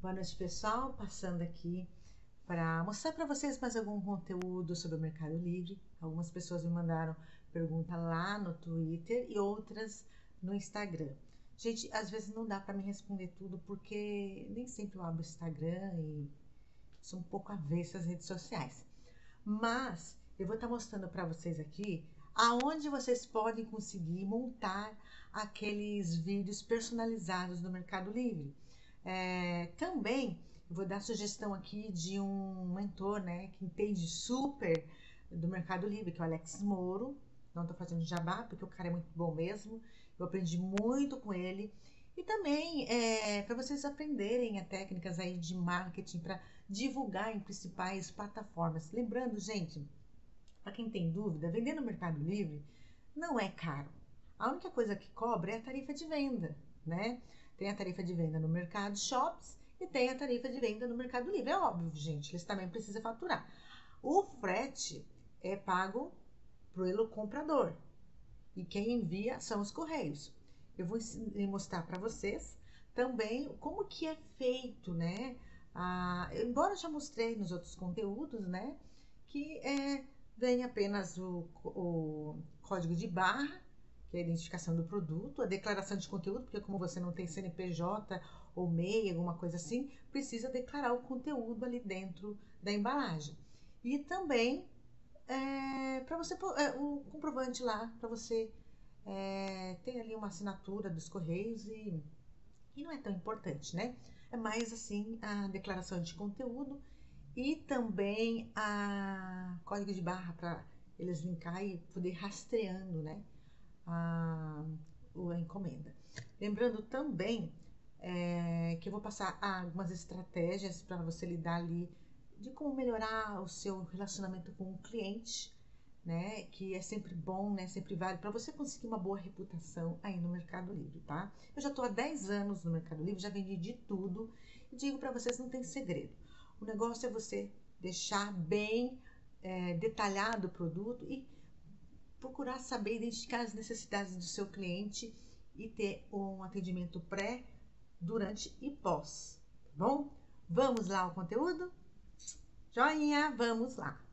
Boa noite, pessoal, passando aqui para mostrar para vocês mais algum conteúdo sobre o Mercado Livre. Algumas pessoas me mandaram pergunta lá no Twitter e outras no Instagram. Gente, às vezes não dá para me responder tudo porque nem sempre eu abro o Instagram e sou um pouco avessa às redes sociais. Mas eu vou estar mostrando para vocês aqui aonde vocês podem conseguir montar aqueles vídeos personalizados do Mercado Livre. Também vou dar sugestão aqui de um mentor, né, que entende super do Mercado Livre, que é o Alex Moro. Não estou fazendo jabá, porque o cara é muito bom mesmo. Eu aprendi muito com ele. E também para vocês aprenderem técnicas aí de marketing para divulgar em principais plataformas. Lembrando, gente, para quem tem dúvida, vender no Mercado Livre não é caro. A única coisa que cobra é a tarifa de venda, né? Tem a tarifa de venda no Mercado Shops e tem a tarifa de venda no Mercado Livre. É óbvio, gente, eles também precisam faturar. O frete é pago pelo comprador e quem envia são os Correios. Eu vou mostrar para vocês também como que é feito, né? Embora eu já mostrei nos outros conteúdos, né, que vem apenas o código de barra, que é a identificação do produto, a declaração de conteúdo, porque como você não tem CNPJ ou MEI, alguma coisa assim, precisa declarar o conteúdo ali dentro da embalagem. E também para você o comprovante lá, para você ter ali uma assinatura dos Correios e não é tão importante, né? É mais assim a declaração de conteúdo e também a código de barra para eles linkar e poder rastreando, né, a encomenda. Lembrando também que eu vou passar algumas estratégias para você lidar ali de como melhorar o seu relacionamento com o cliente, né, que é sempre bom, né, sempre vale para você conseguir uma boa reputação aí no Mercado Livre, tá? Eu já tô há 10 anos no Mercado Livre, já vendi de tudo e digo para vocês, não tem segredo. O negócio é você deixar bem detalhado o produto e procurar saber identificar as necessidades do seu cliente e ter um atendimento pré, durante e pós, tá bom? Vamos lá ao conteúdo? Joinha, vamos lá!